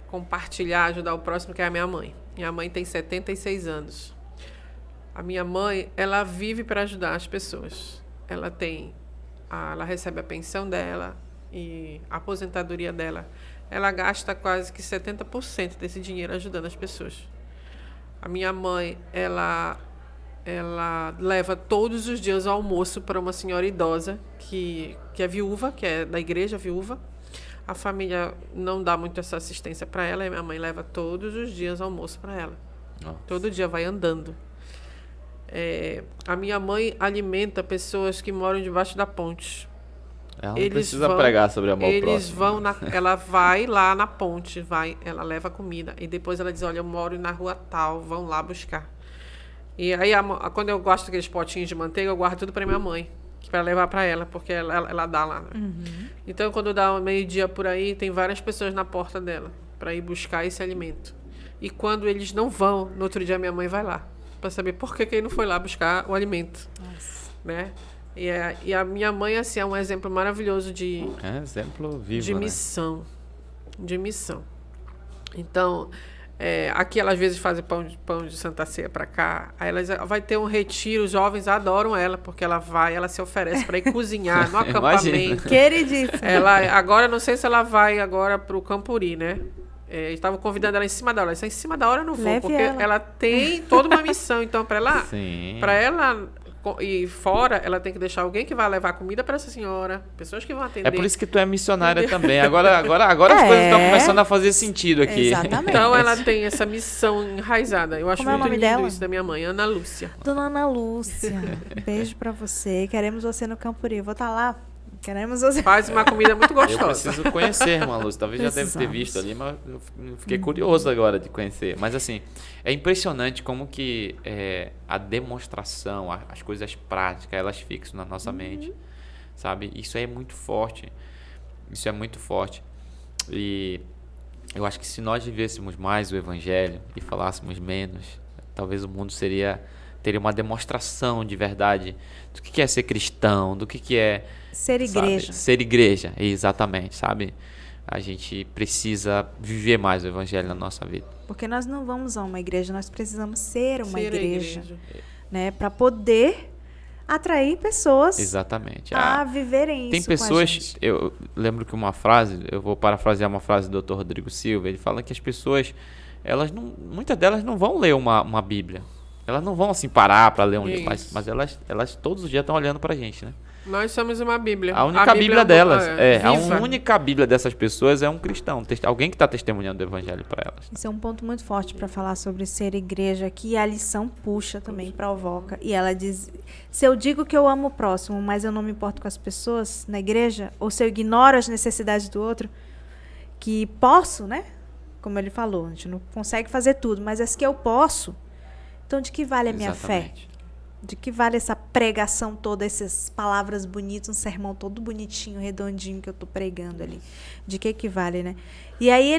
compartilhar, ajudar o próximo, que é a minha mãe. Minha mãe tem 76 anos. A minha mãe, ela vive para ajudar as pessoas. Ela tem, ela recebe a pensão dela e a aposentadoria dela. Ela gasta quase que 70% desse dinheiro ajudando as pessoas. A minha mãe, ela leva todos os dias o almoço para uma senhora idosa que é viúva, que é da igreja viúva. A família não dá muito essa assistência para ela, e minha mãe leva todos os dias almoço para ela. Nossa. Todo dia vai andando. A minha mãe alimenta pessoas que moram debaixo da ponte. Ela não precisa pregar sobre amor próximo. Ela vai lá na ponte, ela leva comida e depois ela diz: olha, eu moro na rua tal, vão lá buscar. E aí, quando eu gosto daqueles potinhos de manteiga, eu guardo tudo para minha mãe, para levar para ela, porque ela dá lá, né? Uhum. Então, quando dá meio-dia por aí, tem várias pessoas na porta dela para ir buscar esse alimento. E quando eles não vão, no outro dia minha mãe vai lá para saber por que ele não foi lá buscar o alimento. Nossa. Né? E a minha mãe, assim, é um exemplo maravilhoso de... É exemplo vivo, de missão. Né? De missão. Então, aqui ela às vezes faz pão de Santa Ceia para cá. Aí ela vai ter um retiro, os jovens adoram ela, porque ela se oferece para ir cozinhar no acampamento. Queridíssima. Agora, não sei se ela vai agora para o Campuri, né? Estava convidando ela em cima da hora. Ela disse: em cima da hora eu não vou. Leve porque ela tem toda uma missão. Então, para ela e fora, ela tem que deixar alguém que vai levar comida para essa senhora, pessoas que vão atender. É por isso que tu é missionária também. Agora as coisas estão começando a fazer sentido aqui. Exatamente. Então ela tem essa missão enraizada. Eu acho muito lindo isso da minha mãe, Ana Lúcia. Dona Ana Lúcia, beijo para você. Queremos você no Campuri. Vou estar lá. Queremos você. Faz uma comida muito gostosa. Eu preciso conhecer, Ana Lúcia. Talvez já deve ter visto ali, mas eu fiquei curioso agora de conhecer. Mas assim, é impressionante como que a demonstração, as coisas práticas, elas fixam na nossa mente, sabe? Isso é muito forte. Isso é muito forte. E eu acho que se nós vivêssemos mais o Evangelho e falássemos menos, talvez o mundo teria uma demonstração de verdade do que é ser cristão, do que é... Ser igreja. Sabe? Ser igreja, exatamente, sabe? A gente precisa viver mais o Evangelho na nossa vida. Porque nós não vamos a uma igreja, nós precisamos ser uma igreja. Né? Para poder atrair pessoas, exatamente, a viverem isso com a gente. Tem pessoas... Eu lembro que uma frase, eu vou parafrasear uma frase do Dr. Rodrigo Silva, ele fala que as pessoas, muitas delas não vão ler uma Bíblia. Elas não vão assim parar para ler um livro, mas elas todos os dias estão olhando para a gente, né? Nós somos uma Bíblia. A única Bíblia delas. A única Bíblia dessas pessoas é um cristão, alguém que está testemunhando o Evangelho para elas. Isso é um ponto muito forte para falar sobre ser igreja, que a lição puxa também, provoca. E ela diz: se eu digo que eu amo o próximo, mas eu não me importo com as pessoas na igreja, ou se eu ignoro as necessidades do outro, que posso, né? Como ele falou, a gente não consegue fazer tudo, mas as que eu posso. Então, de que vale a minha fé? De que vale essa pregação toda, essas palavras bonitas, um sermão todo bonitinho, redondinho que eu estou pregando ali? De que vale, né? E aí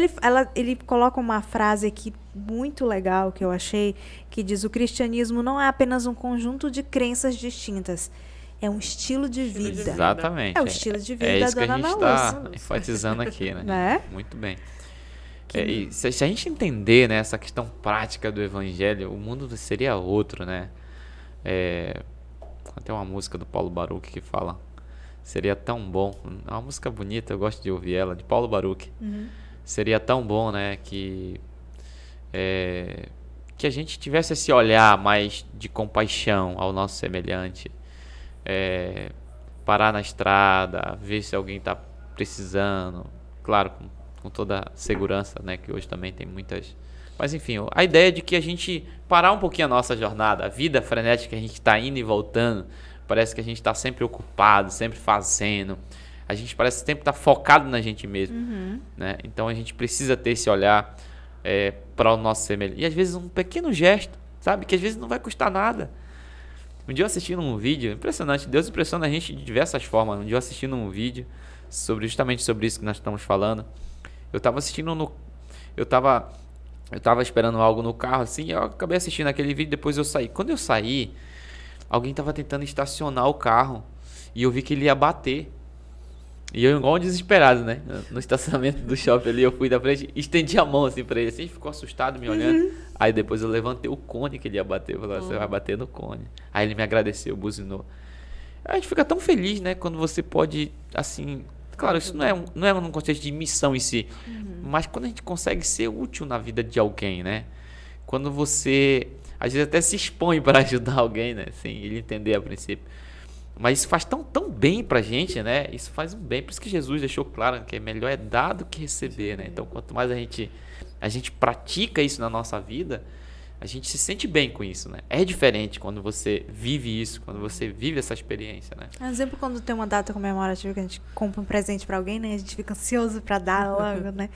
ele coloca uma frase aqui muito legal que eu achei, que diz: o cristianismo não é apenas um conjunto de crenças distintas, é um estilo de vida. Exatamente. É o estilo de vida da Ana Lúcia. É isso que a gente está enfatizando aqui, né? Muito bem. E se a gente entender, né, essa questão prática do Evangelho, o mundo seria outro, né? Tem uma música do Paulo Baruque que fala: seria tão bom. É uma música bonita, eu gosto de ouvir ela, de Paulo Baruque. Uhum. Seria tão bom, né, que a gente tivesse esse olhar mais de compaixão ao nosso semelhante. Parar na estrada, ver se alguém está precisando. Claro, com toda a segurança, né, que hoje também tem muitas... Mas enfim, a ideia de que a gente parar um pouquinho a nossa jornada, a vida frenética que a gente está indo e voltando, parece que a gente está sempre ocupado, sempre fazendo, a gente parece sempre estar focado na gente mesmo, né? Então a gente precisa ter esse olhar para o nosso semelhante. E às vezes um pequeno gesto, sabe, que às vezes não vai custar nada. Um dia eu assistindo um vídeo, impressionante, Deus impressiona a gente de diversas formas. Um dia eu assistindo um vídeo sobre justamente sobre isso que nós estamos falando. Eu tava esperando algo no carro assim, e eu acabei assistindo aquele vídeo, depois eu saí. Quando eu saí, alguém tava tentando estacionar o carro e eu vi que ele ia bater. E eu, igual um desesperado, né? No estacionamento do shopping ali, eu fui da frente, estendi a mão assim pra ele, assim, ficou assustado me olhando. Uhum. Aí depois eu levantei o cone que ele ia bater, eu falei, você vai bater no cone. Aí ele me agradeceu, buzinou. A gente fica tão feliz, né? Quando você pode, assim... Claro, isso não é num contexto de missão em si, mas quando a gente consegue ser útil na vida de alguém, né? Quando você, às vezes, até se expõe para ajudar alguém, né? Sem ele entender a princípio. Mas isso faz tão bem pra gente, né? Isso faz um bem. Por isso que Jesus deixou claro que é melhor é dar do que receber, né? Então, quanto mais a gente pratica isso na nossa vida, a gente se sente bem com isso, né? É diferente quando você vive isso, quando você vive essa experiência, né? Por exemplo, quando tem uma data comemorativa que a gente compra um presente pra alguém, né? A gente fica ansioso pra dar logo, né?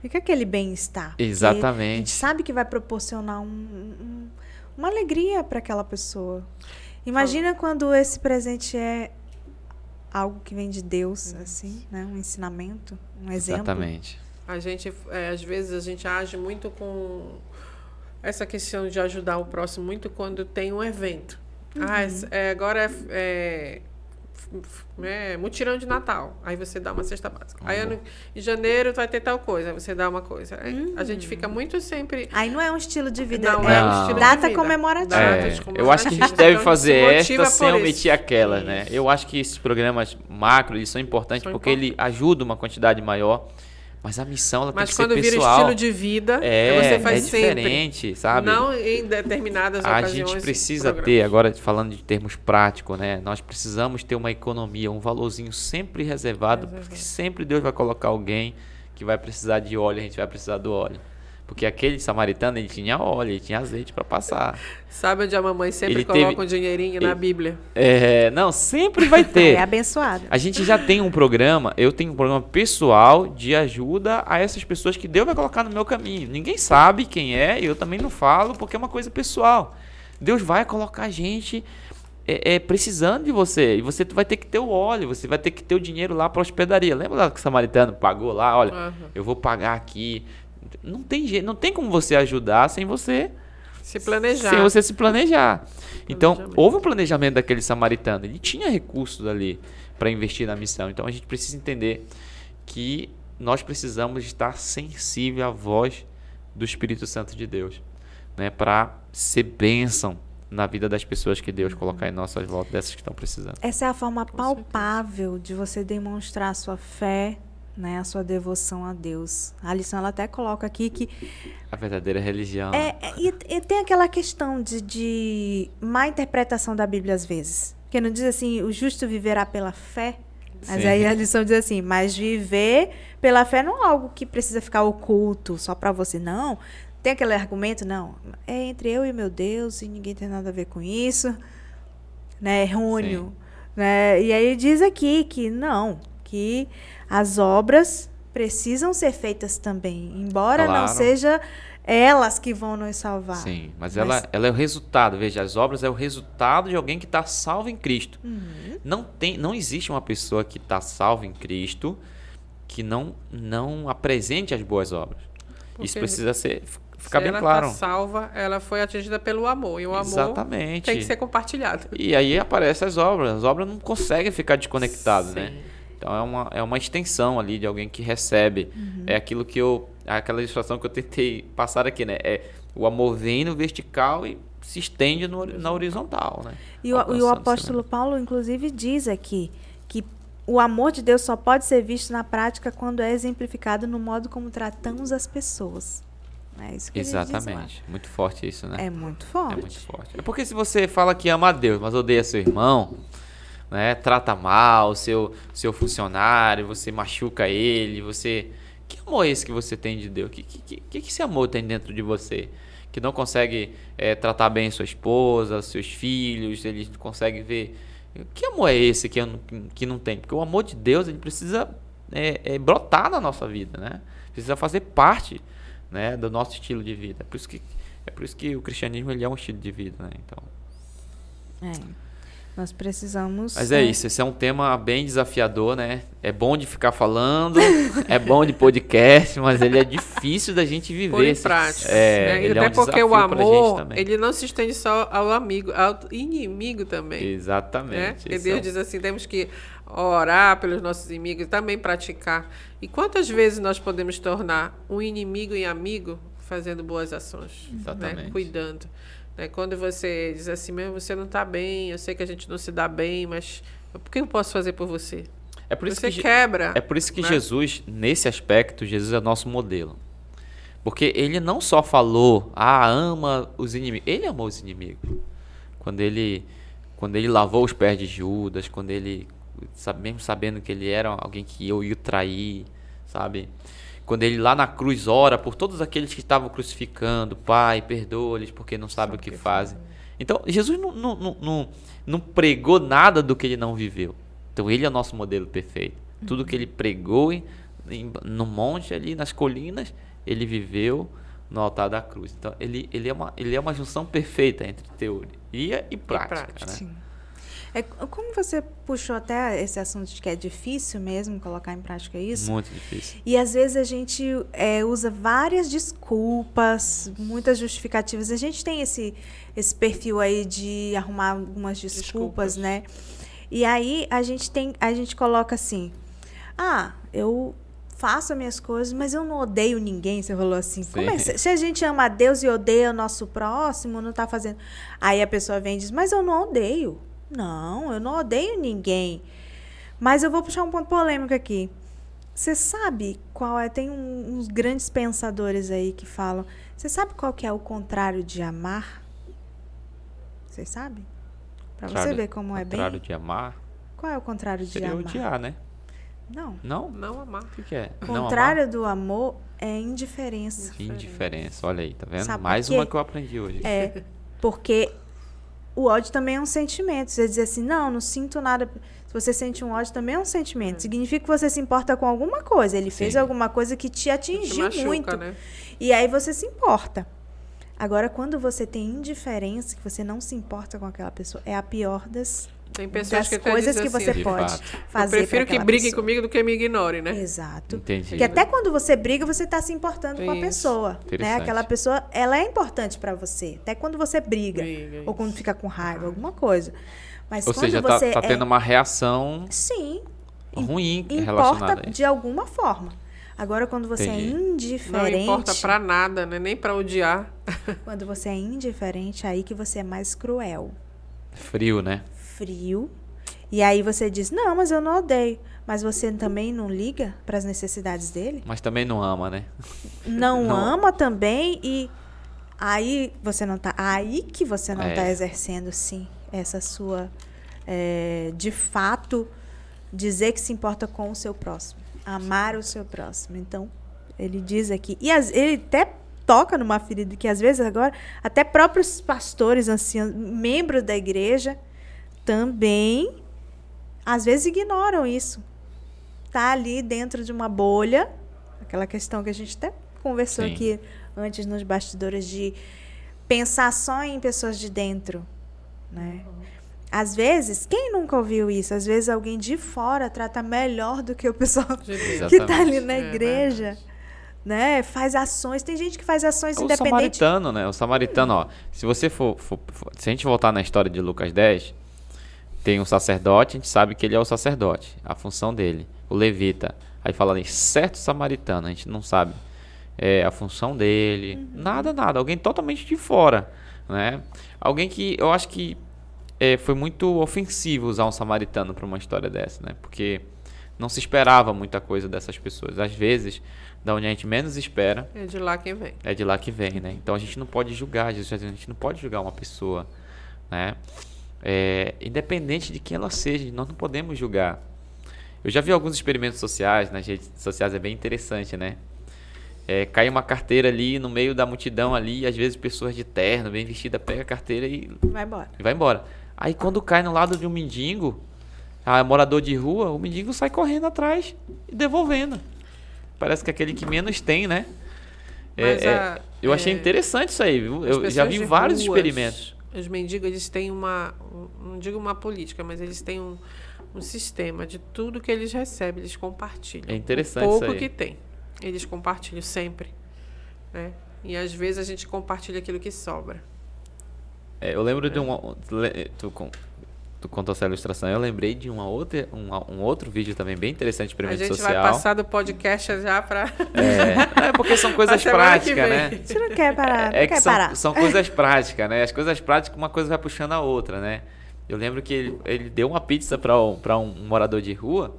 Fica aquele bem-estar. Exatamente. A gente sabe que vai proporcionar uma alegria pra aquela pessoa. Imagina quando esse presente é algo que vem de Deus, assim, né? Um ensinamento, um exemplo. Exatamente. A gente, às vezes, a gente age muito com essa questão de ajudar o próximo, muito quando tem um evento. Agora é mutirão de Natal, aí você dá uma cesta básica. Aí em janeiro vai ter tal coisa, aí você dá uma coisa. A gente fica muito sempre... Aí não é um estilo de vida. Não, é um estilo de vida. Comemorativa. Eu acho que a gente deve fazer esta sem omitir aquela, né? Eu acho que esses programas macro, eles são importantes porque ele ajuda uma quantidade maior. Mas a missão, ela tem que ser pessoal. Mas quando vira estilo de vida, você faz diferente, sempre, sabe? Não em determinadas ocasiões. A gente precisa ter, agora falando de termos práticos, né? Nós precisamos ter uma economia, um valorzinho sempre reservado, porque sempre Deus vai colocar alguém que vai precisar de óleo, a gente vai precisar do óleo. Porque aquele samaritano, ele tinha óleo, ele tinha azeite para passar. Sabe onde a mamãe sempre coloca um dinheirinho na Bíblia? Não, sempre vai ter. É abençoado. A gente já tem um programa, eu tenho um programa pessoal de ajuda a essas pessoas que Deus vai colocar no meu caminho. Ninguém sabe quem é, eu também não falo, porque é uma coisa pessoal. Deus vai colocar a gente precisando de você. E você vai ter que ter o óleo, você vai ter que ter o dinheiro lá para hospedaria. Lembra lá que o samaritano pagou lá? Olha, eu vou pagar aqui. Não tem jeito, não tem como você ajudar sem você se planejar. Então, houve um planejamento daquele samaritano. Ele tinha recursos ali para investir na missão. Então, a gente precisa entender que nós precisamos estar sensível à voz do Espírito Santo de Deus, né, para ser bênção na vida das pessoas que Deus colocar em nossas voltas, dessas que estão precisando. Essa é a forma palpável de você demonstrar a sua fé, né, a sua devoção a Deus. A lição, ela até coloca aqui que... A verdadeira religião. E tem aquela questão de má interpretação da Bíblia às vezes. Porque não diz assim, o justo viverá pela fé. Mas aí a lição diz assim, mas viver pela fé não é algo que precisa ficar oculto só para você, não. Tem aquele argumento, não. É entre eu e meu Deus e ninguém tem nada a ver com isso. Né, errôneo. Né? E aí diz aqui que não, que as obras precisam ser feitas também, embora não seja elas que vão nos salvar. Sim, mas ela é o resultado. Veja, as obras é o resultado de alguém que está salvo em Cristo. Não existe uma pessoa que está salva em Cristo que não apresente as boas obras. Porque isso precisa ficar bem claro. Se ela está salva, ela foi atingida pelo amor. E o amor tem que ser compartilhado. E aí aparecem as obras. As obras não conseguem ficar desconectadas, né? Então, é uma extensão ali de alguém que recebe. É aquilo que aquela ilustração que eu tentei passar aqui, né? O amor vem no vertical e se estende na horizontal, né? E o apóstolo Paulo, inclusive, diz aqui que o amor de Deus só pode ser visto na prática quando é exemplificado no modo como tratamos as pessoas. É isso que ele diz, muito forte isso, né? É muito forte. É porque se você fala que ama a Deus, mas odeia seu irmão... Né? Trata mal o seu funcionário, você machuca ele, você... Que amor é esse que você tem de Deus? Que esse amor tem dentro de você? Que não consegue tratar bem sua esposa, seus filhos, ele não consegue ver... Que amor é esse que não tem? Porque o amor de Deus, ele precisa brotar na nossa vida, né? Precisa fazer parte, né, do nosso estilo de vida. É por isso que o cristianismo, ele é um estilo de vida, né? Então... Nós precisamos... Mas é isso, esse é um tema bem desafiador, né? É bom de ficar falando, é bom de podcast, mas ele é difícil da gente viver. Prático, né? Ele até é um porque o amor, ele não se estende só ao amigo, ao inimigo também. Exatamente. Né? Porque Deus diz assim, temos que orar pelos nossos inimigos e também praticar. E quantas vezes nós podemos tornar um inimigo em amigo fazendo boas ações? Exatamente. Né? Cuidando. Quando você diz assim, mesmo você não está bem, eu sei que a gente não se dá bem, mas o que eu posso fazer por você? É por isso você que quebra. É por isso que Jesus, nesse aspecto, Jesus é nosso modelo. Porque ele não só falou, ama os inimigos. Ele amou os inimigos. Quando ele lavou os pés de Judas, quando ele, mesmo sabendo que ele era alguém que ia trair, sabe? Quando ele lá na cruz ora por todos aqueles que estavam crucificando, Pai, perdoa-lhes porque não sabem o que fazem. Então, Jesus não pregou nada do que ele não viveu. Então, ele é o nosso modelo perfeito. Tudo que ele pregou no monte, ali nas colinas, ele viveu no altar da cruz. Então, ele é uma junção perfeita entre teoria e prática. Né? Como você puxou até esse assunto de que é difícil mesmo colocar em prática isso? Muito difícil. E às vezes a gente usa várias desculpas, muitas justificativas. A gente tem esse perfil aí de arrumar algumas desculpas, né? E aí a gente coloca assim, eu faço as minhas coisas, mas eu não odeio ninguém, você falou assim. Como é? Se a gente ama a Deus e odeia o nosso próximo, não está fazendo... Aí a pessoa vem e diz, mas eu não odeio. Não, eu não odeio ninguém. Mas eu vou puxar um ponto polêmico aqui. Você sabe qual é? Tem uns grandes pensadores aí que falam. Você sabe qual que é o contrário de amar? Vocês sabem? Pra você ver como é bem. O contrário de amar? Qual é o contrário de amar? Seria odiar, né? Não. Não? Não amar. O que é? O contrário do amor é indiferença. Indiferença, olha aí, tá vendo? Sabe mais uma que eu aprendi hoje. É, porque... O ódio também é um sentimento. Você dizer assim, não sinto nada. Se você sente um ódio, também é um sentimento. Significa que você se importa com alguma coisa. Ele fez alguma coisa que te atingiu muito. Né? E aí você se importa. Agora, quando você tem indiferença, que você não se importa com aquela pessoa, é a pior das coisas que você pode fazer. Eu prefiro que briguem comigo do que me ignorem, né? Exato. Entendi. Porque até quando você briga, você está se importando com a pessoa. Né? Aquela pessoa, ela é importante para você. Até quando você briga ou quando fica com raiva, alguma coisa. Mas ou quando seja, você está tendo uma reação ruim relacionada a isso. De alguma forma. Agora, quando você é indiferente... Não importa para nada, né? Nem para odiar. Quando você é indiferente, aí que você é mais cruel. Frio, né? Frio. E aí você diz, não, mas eu não odeio. Mas você também não liga para as necessidades dele? Mas também não ama, né? Não ama também. E aí você não tá. Aí que você não tá exercendo, sim, essa sua de fato dizer que se importa com o seu próximo. Amar o seu próximo. Então, ele diz aqui. E ele até toca numa ferida que às vezes agora até próprios pastores, anciãos, membros da igreja também, às vezes, ignoram isso. Está ali dentro de uma bolha, aquela questão que a gente até conversou aqui antes nos bastidores, de pensar só em pessoas de dentro. Né? Às vezes, quem nunca ouviu isso? Às vezes alguém de fora trata melhor do que o pessoal que está ali na igreja. Né? Faz ações, tem gente que faz ações independentes. Samaritano, né? O samaritano, ó, se você se a gente voltar na história de Lucas 10... Tem um sacerdote, a gente sabe que ele é o sacerdote, a função dele, o levita. Aí fala ali, certo samaritano, a gente não sabe a função dele, nada, alguém totalmente de fora, né? Alguém que eu acho que foi muito ofensivo usar um samaritano para uma história dessa, né? Porque não se esperava muita coisa dessas pessoas. Às vezes, da onde a gente menos espera... É de lá que vem. É de lá que vem, né? Então a gente não pode julgar, Jesus, a gente não pode julgar uma pessoa, né? Independente de quem ela seja, nós não podemos julgar. Eu já vi alguns experimentos sociais, nas redes sociais é bem interessante, né? Cai uma carteira ali no meio da multidão ali, às vezes pessoas de terno, bem vestida, pega a carteira e vai embora. Aí quando cai no lado de um mendigo, morador de rua, o mendigo sai correndo atrás e devolvendo. Parece que é aquele que menos tem, né? Eu achei interessante isso aí, viu? Eu já vi vários experimentos. Os mendigos, eles têm uma, não digo uma política, mas eles têm um sistema de tudo que eles recebem, eles compartilham. É interessante isso aí. O pouco que tem, eles compartilham sempre, né? E às vezes a gente compartilha aquilo que sobra. É, eu lembro de uma... Tu contou essa ilustração. Eu lembrei de um outro vídeo também bem interessante para a rede social. A gente vai passar do podcast já para... É porque são coisas práticas, né? A gente não quer parar. São coisas práticas, né? As coisas práticas, uma coisa vai puxando a outra, né? Eu lembro que ele deu uma pizza para um morador de rua,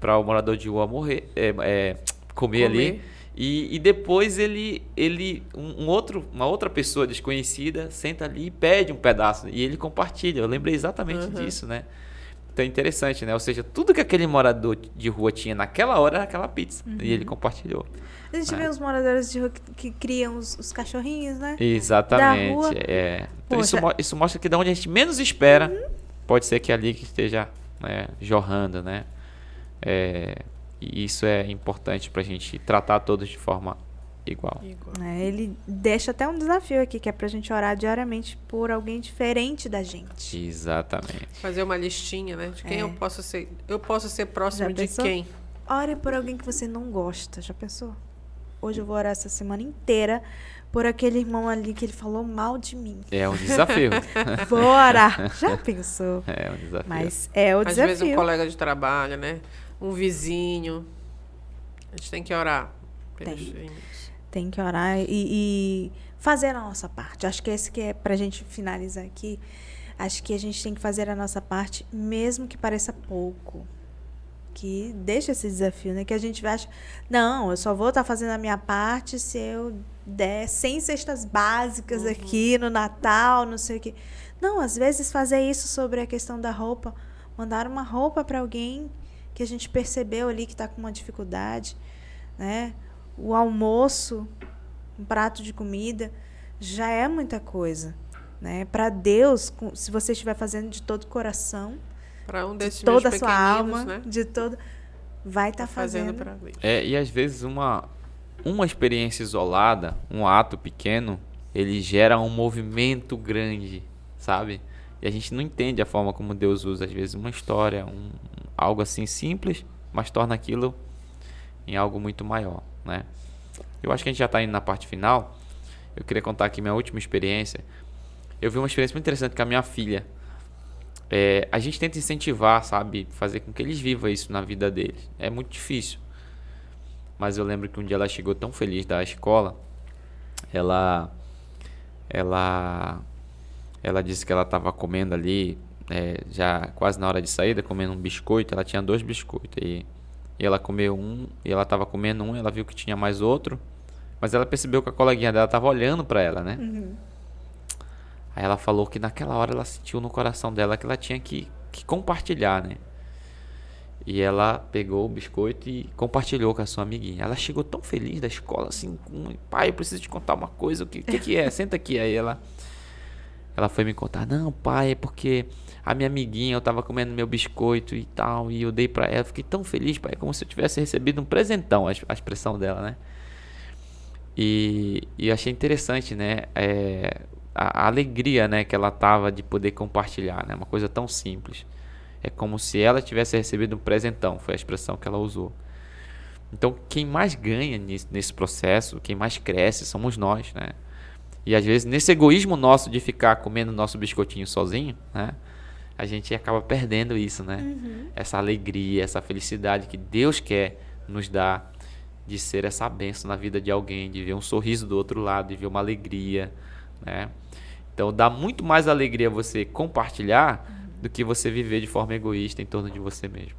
para o morador de rua comer ali. E depois uma outra pessoa desconhecida senta ali e pede um pedaço e ele compartilha. Eu lembrei exatamente disso, né? Então é interessante, né? Ou seja, tudo que aquele morador de rua tinha naquela hora era aquela pizza. E ele compartilhou. A gente vê os moradores de rua que criam os cachorrinhos, né? Exatamente. Da rua. Então isso mostra que de onde a gente menos espera, pode ser que ali que esteja, né, jorrando, né? E isso é importante para a gente tratar todos de forma igual. Ele deixa até um desafio aqui, que é para a gente orar diariamente por alguém diferente da gente. Exatamente. Fazer uma listinha, né? De quem eu posso ser. Eu posso ser próximo de quem? Ore por alguém que você não gosta. Já pensou? Hoje eu vou orar essa semana inteira por aquele irmão ali que ele falou mal de mim. É um desafio. Vou orar. Já pensou? É um desafio. Mas é o desafio. Às vezes um colega de trabalho, né? Um vizinho. A gente tem que orar. Tem que orar e fazer a nossa parte. Acho que esse que é pra gente finalizar aqui. Acho que a gente tem que fazer a nossa parte, mesmo que pareça pouco. Que deixa esse desafio, né? Que a gente acha, não, eu só vou estar fazendo a minha parte se eu der 100 cestas básicas aqui no Natal, não sei o quê. Não, às vezes fazer isso sobre a questão da roupa. Mandar uma roupa para alguém que a gente percebeu ali que está com uma dificuldade, né? O almoço, um prato de comida, já é muita coisa, né? Para Deus, se você estiver fazendo de todo o coração, de toda a sua alma, né? De todo, vai estar fazendo. E às vezes uma experiência isolada, um ato pequeno, ele gera um movimento grande, sabe? E a gente não entende a forma como Deus usa, às vezes, uma história, algo assim simples, mas torna aquilo em algo muito maior, né? Eu acho que a gente já está indo na parte final. Eu queria contar aqui minha última experiência. Eu vi uma experiência muito interessante com a minha filha. A gente tenta incentivar, sabe? Fazer com que eles vivam isso na vida deles. É muito difícil. Mas eu lembro que um dia ela chegou tão feliz da escola. Ela disse que ela estava comendo ali, já quase na hora de saída, comendo um biscoito. Ela tinha 2 biscoitos e ela comeu um, e ela estava comendo um, ela viu que tinha mais outro, mas ela percebeu que a coleguinha dela estava olhando para ela, né? Aí ela falou que naquela hora ela sentiu no coração dela que ela tinha que compartilhar, né? E ela pegou o biscoito e compartilhou com a sua amiguinha. Ela chegou tão feliz da escola, assim, pai, eu preciso te contar uma coisa. O que é? Senta aqui. Aí ela foi me contar, não, pai, é porque a minha amiguinha, eu tava comendo meu biscoito e tal, e eu dei pra ela, fiquei tão feliz, pai, como se eu tivesse recebido um presentão, a expressão dela, né? E eu achei interessante, né, a alegria, né, que ela tava de poder compartilhar, né, uma coisa tão simples. É como se ela tivesse recebido um presentão, foi a expressão que ela usou. Então, quem mais ganha nesse processo, quem mais cresce, somos nós, né? E às vezes, nesse egoísmo nosso de ficar comendo nosso biscoitinho sozinho, né? A gente acaba perdendo isso, né? Essa alegria, essa felicidade que Deus quer nos dar de ser essa bênção na vida de alguém, de ver um sorriso do outro lado, de ver uma alegria, né? Então, dá muito mais alegria você compartilhar do que você viver de forma egoísta em torno de você mesmo.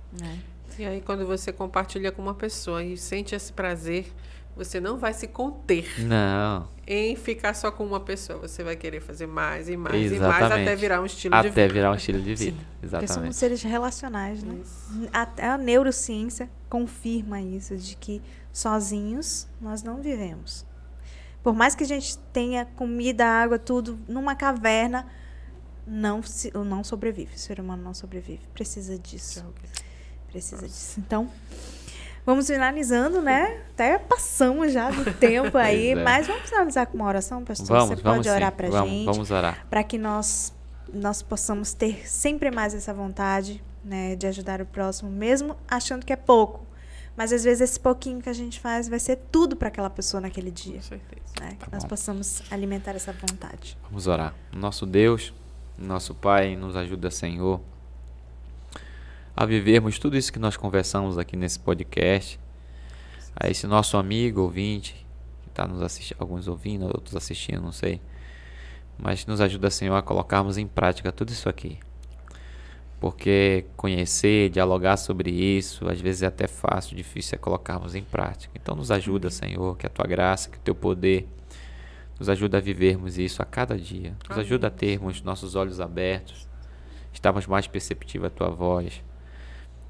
E aí, quando você compartilha com uma pessoa e sente esse prazer... Você não vai se conter em ficar só com uma pessoa. Você vai querer fazer mais e mais e mais até virar um estilo de vida. Até virar um estilo de vida, exatamente. Porque somos seres relacionais, né? Até a neurociência confirma isso, de que sozinhos nós não vivemos. Por mais que a gente tenha comida, água, tudo, numa caverna, não sobrevive. O ser humano não sobrevive. Precisa disso. Então... Vamos finalizando, né? Até passamos já do tempo aí, mas vamos finalizar com uma oração, pastor? Você pode orar pra gente? Vamos orar. Para que nós possamos ter sempre mais essa vontade, né, de ajudar o próximo, mesmo achando que é pouco. Mas às vezes esse pouquinho que a gente faz vai ser tudo para aquela pessoa naquele dia. Com certeza. Né? Tá, que nós possamos alimentar essa vontade. Vamos orar. Nosso Deus, nosso Pai, nos ajuda, Senhor, a vivermos tudo isso que nós conversamos aqui nesse podcast. A esse nosso amigo, ouvinte, que está nos assistindo, alguns ouvindo, outros assistindo, não sei. Mas nos ajuda, Senhor, a colocarmos em prática tudo isso aqui. Porque conhecer, dialogar sobre isso, às vezes é até fácil, difícil é colocarmos em prática. Então nos ajuda, Senhor, que a Tua graça, que o Teu poder nos ajuda a vivermos isso a cada dia. Nos ajuda a termos nossos olhos abertos, estarmos mais perceptivos à Tua voz.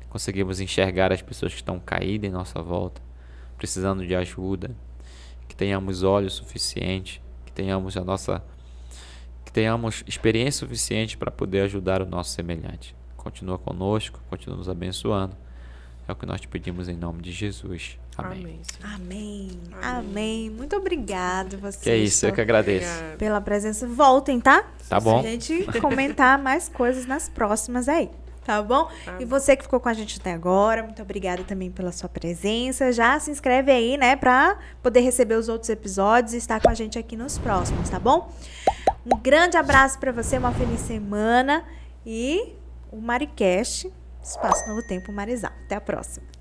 Conseguimos enxergar as pessoas que estão caídas em nossa volta, precisando de ajuda. Que tenhamos olhos suficientes, que tenhamos a nossa... que tenhamos experiência suficiente para poder ajudar o nosso semelhante. Continua conosco, continua nos abençoando. É o que nós te pedimos em nome de Jesus. Amém. Amém. Amém. Muito obrigado vocês. Que é isso, eu que agradeço. Pela presença. Voltem, tá? Tá bom. Se a gente comentar mais coisas nas próximas aí. Tá bom? E você que ficou com a gente até agora, muito obrigada também pela sua presença. Já se inscreve aí, né, pra poder receber os outros episódios e estar com a gente aqui nos próximos, tá bom? Um grande abraço pra você, uma feliz semana e o Umaricast, Espaço Novo Tempo Umarizal. Até a próxima.